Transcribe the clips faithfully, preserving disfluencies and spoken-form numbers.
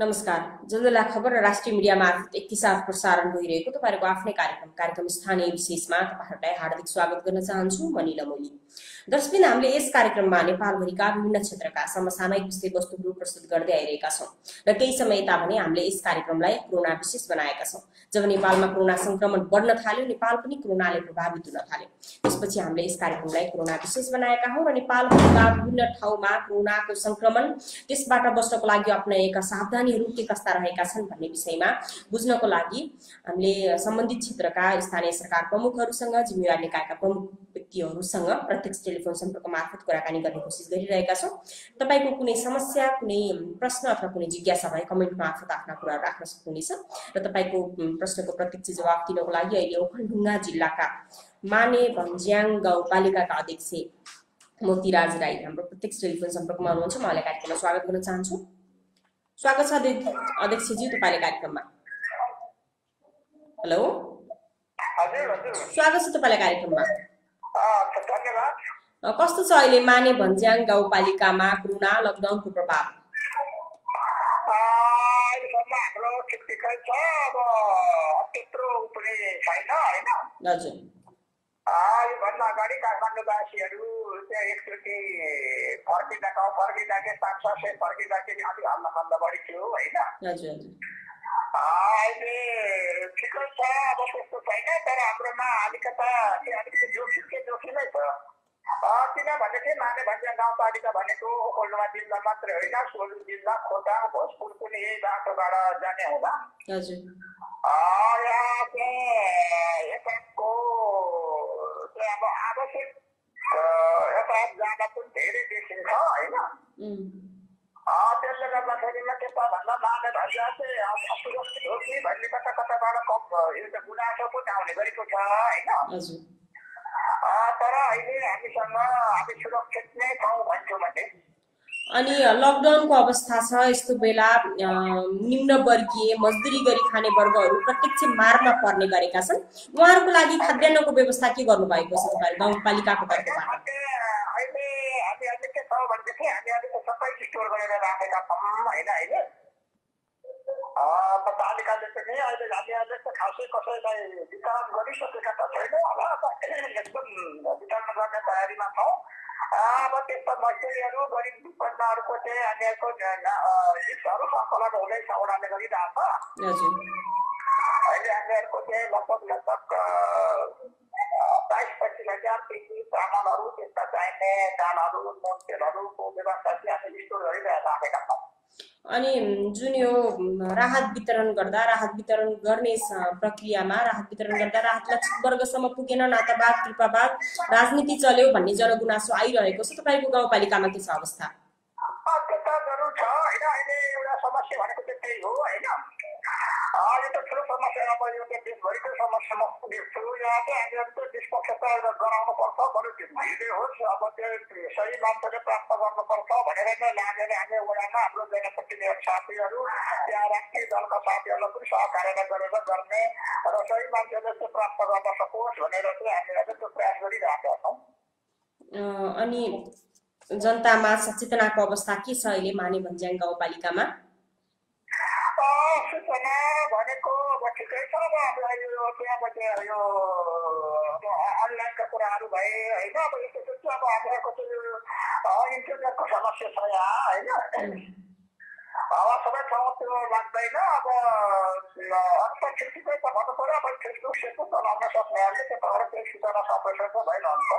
नमस्कार। जल्जला खबर राष्ट्रिय मीडिया मार्फत एक साथ प्रसारण भइरहेको तपाईहरुको आफ्नै कार्यक्रम कार्यक्रम स्थानीय विशेषमा तपाईहरुलाई हार्दिक स्वागत गर्न चाहन्छु। म निलम ओली। दर्शकबिन, हामीले यस कार्यक्रममा नेपालभरिका विभिन्न क्षेत्रका समसामयिक विषयवस्तुहरु प्रस्तुत गर्दै आइरहेका छौं र केही समय यता भने हामीले यस कार्यक्रमलाई कोरोना विशेष बनाएका छौं। जब नेपालमा कोरोना संक्रमण बढ्न थाल्यो, नेपाल पनि कोरोनाले प्रभावित हुन थाल्यो। त्यसपछि हामीले यस कार्यक्रमलाई कोरोना विशेष बनाएका हौं र नेपालका विभिन्न ठाउँमा कोरोनाको संक्रमण त्यसबाट बस्नको लागि अपनाएका सावधानी के कस्ता रहेका छन् भन्ने विषयमा बुझ्नको लागि हामीले सम्बन्धित क्षेत्रका स्थानीय सरकार प्रमुखहरूसँग, जिम्मेवार निकायका प्रमुख व्यक्तिहरूसँग प्रत्यक्ष टेलिफोन सम्पर्क मार्फत कुराकानी गर्ने कोसिस गरिरहेका छौं। तपाईको कुनै समस्या, कुनै प्रश्न अथवा कुनै जिज्ञासा भए कमेन्ट मार्फत आफ्ना कुराहरू राख्न सक्नुहुनेछ र तपाईको प्रश्नको प्रत्यक्ष जवाफ दिनको लागि अहिले ओखलढुंगा जिल्लाका मानेभञ्ज्याङ गाउँपालिकाका अध्यक्ष मोतीराज राई हाम्रो प्रत्यक्ष टेलिफोन सम्पर्कमा हुनुहुन्छ। म उहाँलाई कार्यक्रममा स्वागत गर्न चाहन्छु। स्वागत छ अध्यक्षजी तपाईले कार्यक्रममा। हेलो, स्वागत छ तपाईले कार्यक्रममा। कस्तो छ अहिले मानेभञ्ज्याङ गाउँपालिकामा कोरोना लकडाउनको प्रभाव? हजुर, योभन्दा अगाडि काठमाडौँवासीहरू त्यहाँ एकचोटि फर्किँदा गाउँ फर्किँदा के पाँच छ सय फर्किँदाखेरि अलिक हल्लाखल्ला बढी थियो होइन। अहिले ठिकै छ, अब त्यस्तो छैन, तर हाम्रोमा अलिकता त्यो अलिकति जोखिम के जोखिमै छ। किनभने चाहिँ मानेभञ्ज्याङ गाउँपालिका भनेको ओखलढुंगा जिल्ला मात्रै होइन, सोलुङ जिल्ला, खोटाङ, भोजपुर पनि यही बाटोबाट जाने हुँदा यहाँ चाहिँ यताको अब आवश्यक यता जाँदा पनि धेरै देखिन्छ होइन। त्यसले गर्दाखेरि कता भन्दा मानेभञ्ज्याङ चाहिँ असुरक्षित हो कि भन्ने कता कताबाट कम एउटा गुनासो पनि आउने गरेको छ होइन। तर अहिले हामीसँग हामी सुरक्षित नै छौँ भन्छु मैले। अनि लकडाउनको अवस्था छ, यस्तो बेला निम्नवर्गीय मजदुरी गरी खाने वर्गहरू प्रत्यक्ष मारमा पर्ने गरेका छन्। उहाँहरूको लागि खाद्यान्नको व्यवस्था के गर्नुभएको छ गाउँपालिकाको तर्फबाट? अहिले हामी अहिले के छौँ भनेदेखि हामी अहिले सबै स्टोर गरेर राखेका छौँ होइन। अहिले पालिकाले पनि अहिले हामी अहिले त खासै कसैलाई वितरण गरिसकेका त छैन होला, एकदम वितरण गर्ने तयारीमा छौँ। अब त्यस्ता मजदुरीहरू गरिब दुर्घटनाहरूको चाहिँ हामीहरूको लिस्टहरू सङ्कलन हुँदैछ, उनीहरूले गरिरहेछ। अहिले हामीहरूको चाहिँ लगभग लगभग बाइस पच्चिस हजार केजी चामलहरू, त्यस्ता चाहिने दालहरू, नुन तेलहरूको व्यवस्था चाहिँ हामी स्टोर गरिरहेर राखेका छौँ। अनि जुन यो राहत वितरण गर्दा राहत वितरण गर्ने प्रक्रियामा राहत वितरण गर्दा राहत लक्षित वर्गसम्म पुगेन, नातावाद कृपावाद राजनीति चल्यो भन्ने जनगुनासो आइरहेको छ। तपाईँको गाउँपालिकामा के छ अवस्था? त्यता जरुर छ होइन। अहिले एउटा समस्या भनेको चाहिँ त्यही हो होइन। यो त ठुलो समस्या, अब यो त देशभरिकै समस्या म देख्छु। यहाँ चाहिँ हामीहरूको निष्पक्षता गराउनु पर्छ, बरु भइले होस्, अब त्यो सही मान्छेले प्राप्त गर्नुपर्छ भनेर नै लागेर हामी वडामा हाम्रो जनप्रतिनिधि साथीहरू, त्यहाँ राष्ट्रिय दलका साथीहरूलाई पनि सहकार्यता गरेर गर्ने र सही मान्छेले त्यो प्राप्त गर्न सकोस् भनेर चाहिँ हामीलाई चाहिँ त्यो प्रयास गरिरहेका छौँ। अनि जनतामा सचेतनाको अवस्था के छ अहिले मानेभञ्ज्याङ गाउँपालिकामा? सूचना भनेको अब ठिकै छ। अब हामीलाई यो त्यहाँबाट यो अब अनलाइनका कुराहरू भए होइन। अब यस्तो जस्तो अब हामीहरूको चाहिँ इन्टरनेटको समस्या छ यहाँ होइन। अब सबै ठाउँ त्यो लाग्दैन। अब अन्त ठिकै त भन्नु पऱ्यो, अब फेसबुक सेसबुक चलाउन सक्नेहरूले त्यो भएर त्यो सूचना सबै सक्नु भइरहन्छ।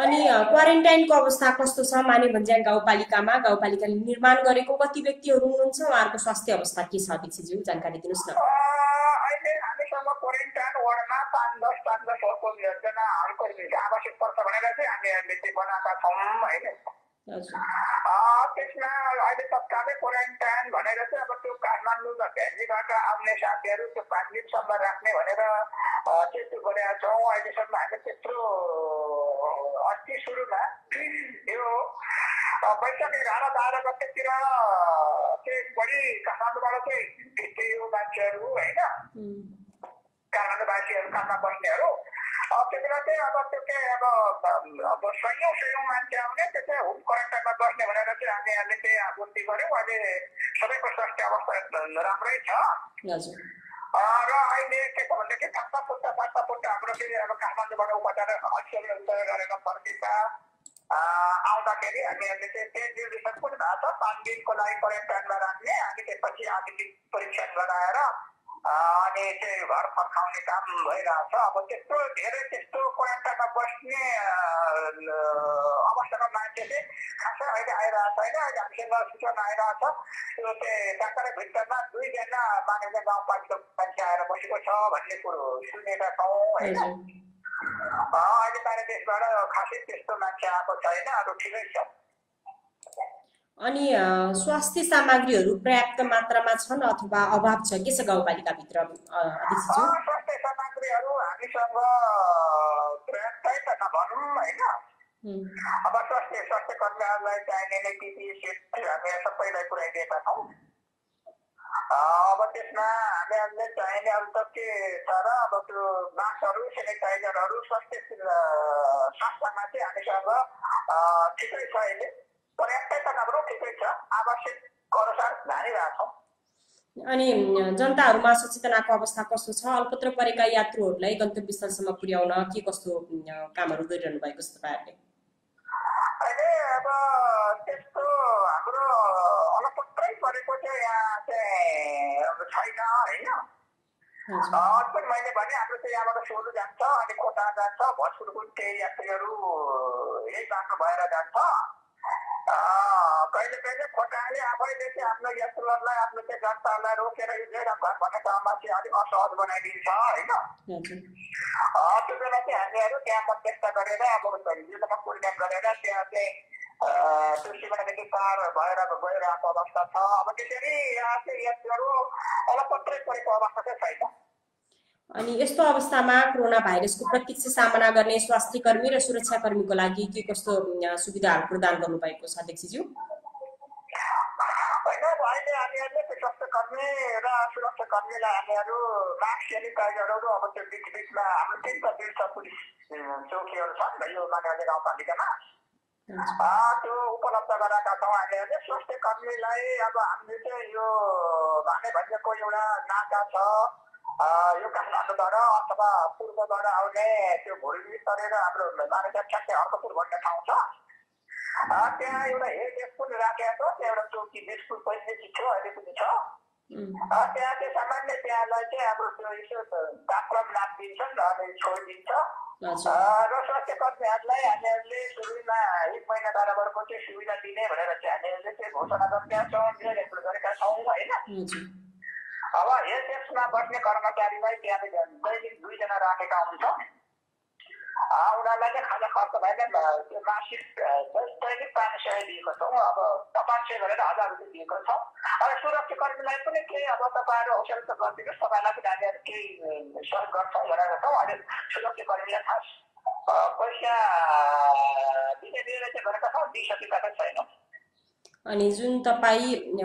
अनि क्वारेन्टाइनको अवस्था कस्तो छ मानेभञ्ज्याङ गाउँपालिकामा? गाउँपालिकाले निर्माण गरेको कति व्यक्तिहरू हुनुहुन्छ? उहाँहरूको स्वास्थ्य अवस्था के छ अध्यक्षज्यू? जानकारी दिनुहोस् न। अहिले हामीसँग क्वारेन्टाइन वार्डमा पाँच दस पाँच दसहरूको योजनाहरूको आवश्यक पर्छ भनेर चाहिँ हामीहरूले चाहिँ बनाएका छौँ होइन। त्यसमा अहिले तत्कालै क्वारेन्टाइन भनेर चाहिँ अब त्यो काठमाडौँ र भेन्जीबाट आउने साथीहरू त्यो पाँच दिनसम्म राख्ने भनेर चाहिँ त्यो गरेका छौँ। अहिलेसम्म हामी त्यत्रो अस्ति सुरुमा यो वैशाख एघार बाह्र गतेतिर चाहिँ बढी काठमाडौँबाट चाहिँ भित्रियो मान्छेहरू होइन, काठमाडौँवासीहरूकामा बस्नेहरू त्यो बेला चाहिँ अब त्यो के अब अब सयौं सयौं मान्छे आउने त्यो चाहिँ होम क्वारेन्टाइनमा बस्ने भनेर चाहिँ हामी अहिले चाहिँ आपूर्ति गर्यौँ। अहिले सबैको स्वास्थ्य अवस्था राम्रै छ हजुर। र अहिले के छ भन्दा के पास्ता पुस्ता पास्ता पुस्ता हाम्रो फेरि अब काठमाडौँबाट उपचार अस्पताल गरेर फर्किँदा आउँदाखेरि हामी अहिले चाहिँ टेन दिनसम्म पनि भएको छ। पाँच दिनको लागि क्वारेन्टाइनमा राख्ने अनि त्यसपछि आदिको परीक्षा गराएर अनि चाहिँ घर फर्काउने काम भइरहेछ। अब त्यस्तो धेरै त्यस्तो क्वारेन्टाइनमा बस्ने अवस्थामा मान्छेले खासै अहिले आइरहेको छैन। अहिले हामीसँग सूचना आइरहेछ त्यो चाहिँ डाक्टरको भित्रमा दुईजना मानेभञ्ज्याङ गाउँपालिका मान्छे आएर बसेको छ भन्ने कुरो सुनेका छौँ होइन। अहिले बाहिर देशबाट खासै त्यस्तो मान्छे आएको छैन, अरू ठिकै छ। अनि स्वास्थ्य सामग्रीहरू पर्याप्त मात्रामा छन् अथवा अभाव छ के छ गाउँपालिकाभित्र? स्वास्थ्य सामग्रीहरू हामीसँग पर्याप्त छ त भनौँ होइन। अब स्वास्थ्य स्वास्थ्य कर्मीहरूलाई चाहिने नै पिपिई किट हामी सबैलाई पुर्याइदिएका छौँ। अब त्यसमा हामीहरूले चाहिने अब त के छ र अब त्यो मास्कहरू सेनिटाइजरहरू स्वास्थ्य स्वास्थ्यमा चाहिँ हामीसँग ठिकै छ, अहिले पर्याप्तै त हाम्रो ठिकै छ, आवश्यक अनुसार धारिरहेछौँ। अनि जनताहरूमा सचेतनाको अवस्था कस्तो छ? अल्पत्र परेका यात्रुहरूलाई गन्तव्य स्थलसम्म पुर्याउन के कस्तो कामहरू गरिरहनु भएको छ तपाईँहरूले? अहिले अब त्यस्तो हाम्रो अलपत्रै परेको चाहिँ यहाँ चाहिँ छैन होइन। अझ पनि मैले भने हाम्रो चाहिँ यहाँबाट सोलु जान्छ अनि कोटा जान्छ भोजपुरको केही यात्रीहरू यही बाटो भएर जान्छ। कहिले कहिले खोटाले आफैले चाहिँ आफ्नो यात्रुहरूलाई आफ्नो चाहिँ जनताहरूलाई रोकेर हिँडेर घर भन्ने काममा चाहिँ अलिक असहज बनाइदिन्छ होइन। त्यो बेला चाहिँ हामीहरू त्यहाँ मध्यस्थ गरेर अब जिल्लामा कोर्डिनेट गरेर त्यहाँ चाहिँ त्यो सिमानादेखि पार भएर गइरहेको अवस्था छ। अब त्यसरी यहाँ चाहिँ यात्रुहरू अलपत्रै परेको अवस्था चाहिँ छैन। अनि यस्तो अवस्थामा कोरोना भाइरसको प्रत्यक्ष सामना गर्ने स्वास्थ्य कर्मी र सुरक्षा कर्मीको लागि के कस्तो सुविधाहरू प्रदान गर्नु भएको छ अध्यक्षज्यू? होइन अब अहिले हामीहरूले स्वास्थ्य कर्मी र सुरक्षा कर्मीलाई हामीहरू मास्क सेनिटाइजरहरू अब त्यो बिच बिचमा हाम्रो तिनवटा बिचमा पुलिस चौकीहरू छन् यो मानेभञ्ज्याङ गाउँपालिकामा त्यो उपलब्ध गराएका छौँ। हामीहरूले स्वास्थ्य कर्मीलाई अब हामीले चाहिँ यो मानेभञ्ज्याङको एउटा नाका छ यो काठमाडौँबाट अथवा पूर्वबाट आउने त्यो भुल्मी तरेर हाम्रो मानेभञ्ज्याङ ठ्याक्कै अर्कोपुर भन्ने ठाउँ छ त्यहाँ एउटा हेड डेस्क पनि राखेको छ। एउटा चौकी डेस्क पहिले थियो अहिले पनि छ। त्यहाँ चाहिँ सामान्य त्यहाँलाई चाहिँ हाम्रो त्यो यसो तापक्रम नापिदिन्छन् अनि छोडिदिन्छ र स्वास्थ्य कर्मीहरूलाई हामीहरूले सुरुमा एक महिना बराबरको चाहिँ सुविधा दिने भनेर चाहिँ हामीहरूले चाहिँ घोषणा गरेका छौँ गरेका छौँ होइन। अब हेल्थ डेस्कमा बस्ने कर्मचारीलाई त्यहाँ दैनिक दुईजना राखेका हुन्छ। उनीहरूलाई चाहिँ खाजा खर्च भएन त्यो मासिक दैनिक पाँच सय दिएको छौँ। अब पाँच सय गरेर हजार रुपियाँ दिएको छौँ। अब सुरक्षा कर्मीलाई पनि केही अब तपाईँहरू औषध त गरिदिनुहोस् तपाईँलाई पनि हामीहरू केही सहयोग गर्छौँ भनेर छौँ। अहिले सुरक्षा कर्मीलाई खास पैसा दिने दिएर चाहिँ गरेका छौँ, दिइसकेका त छैनौँ। अनि जुन तपाईँ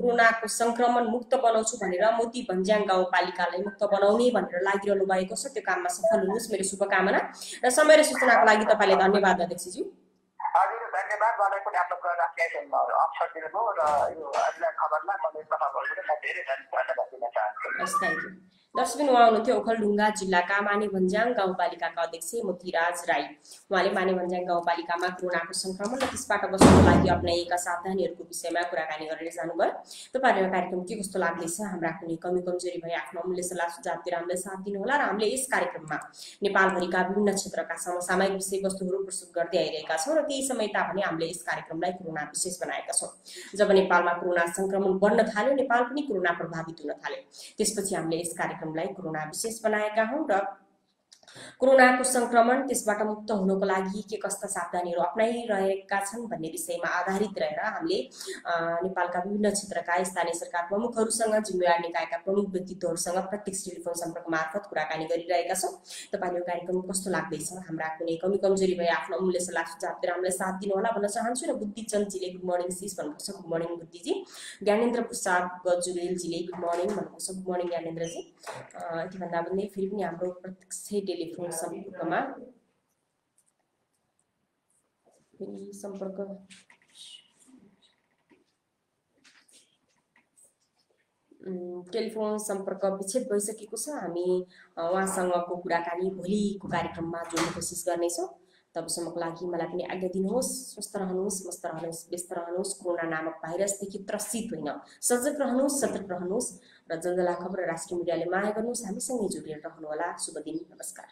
कोरोनाको संक्रमण मुक्त बनाउँछु भनेर मोतीराज गाउँपालिकालाई मुक्त बनाउने भनेर लागिरहनु भएको छ त्यो काममा सफल हुनुहोस् मेरो शुभकामना र समय र सूचनाको लागि तपाईँलाई धन्यवाद अध्यक्षज्यू। हजुर धन्यवाद। मलाई पनि आफ्नो अवसर दिनुभयो र यो अहिलेको खबरमा मैले तपाईँहरूलाई धेरै धन्यवाद दिन चाहन्छु। हस् थ्याङ्क यू। दर्शकबिन उहाँ हुनुहुन्थ्यो ओखलढुंगा जिल्लाका मानेभञ्ज्याङ गाउँपालिकाका अध्यक्ष मोतीराज राई। उहाँले मानेभञ्ज्याङ गाउँपालिकामा कोरोनाको संक्रमण र त्यसबाट बस्नको लागि अप्नाइएका सावधानीहरूको विषयमा कुराकानी गरेर जानुभयो। तपाईँहरूलाई कार्यक्रम के कस्तो लाग्दैछ? हाम्रा कुनै कमी कमजोरी भए आफ्नो अमूल्य सल्लाह सुझाव दिएर हामीलाई साथ दिनुहोला र हामीले यस कार्यक्रममा नेपालभरिका विभिन्न क्षेत्रका समसामयिक विषयवस्तुहरू प्रस्तुत गर्दै आइरहेका छौँ र केही समय तापनि हामीले यस कार्यक्रमलाई कोरोना विशेष बनाएका छौँ। जब नेपालमा कोरोना संक्रमण बढ्न थाल्यो नेपाल पनि कोरोना प्रभावित हुन थाल्यो त्यसपछि हामीले यस कार्यक्रम कोरोना विशेष बनाएका हौं र कोरोनाको संक्रमण त्यसबाट मुक्त हुनको लागि के कस्ता सावधानीहरू अप्नाइरहेका छन् भन्ने विषयमा आधारित रहेर हामीले नेपालका विभिन्न क्षेत्रका स्थानीय सरकार प्रमुखहरूसँग जिम्मेवार निकायका प्रमुख व्यक्तित्वहरूसँग प्रत्यक्ष टेलिफोन सम्पर्क मार्फत कुराकानी गरिरहेका छौँ। तपाईँले यो कार्यक्रम कस्तो लाग्दैछ? हाम्रा कुनै कमी कमजोरी भए आफ्नो अमूल्य सल्लाह सुझाव दिएर हामीलाई साथ दिनुहोला भन्न चाहन्छु र बुद्धिचन्दजीले गुड मर्निङ सिस भन्नुपर्छ, गुड मर्निङ बुद्धिजी। ज्ञानेन्द्र प्रसाद गजुरेलजीले गुड मर्निङ भन्नुपर्छ, गुड मर्निङ ज्ञानेन्द्रजी। यति भन्दा भन्दै फेरि पनि हाम्रो प्रत्यक्ष लेख्नु सम्पर्कमा सम्पर्क टेलिफोन संपर्क विच्छेद भइसकेको छ। हामी उहाँसँगको कुराकानी भोलिको कार्यक्रममा जोड्ने कोसिस गर्नेछौँ। तबसम्मको लागि मलाई पनि आज्ञा दिनुहोस्। स्वस्थ रहनुहोस्, मस्त रहनुहोस्, व्यस्त रहनुहोस्, कोरोना नामक भाइरसदेखि त्रसित होइन, सजग रहनुहोस्, सतर्क रहनुहोस् र जल्जला खबर राष्ट्रिय मिडियाले माया गर्नुहोस्। हामीसँगै जोडिएर रहनुहोला। शुभ दिन, नमस्कार।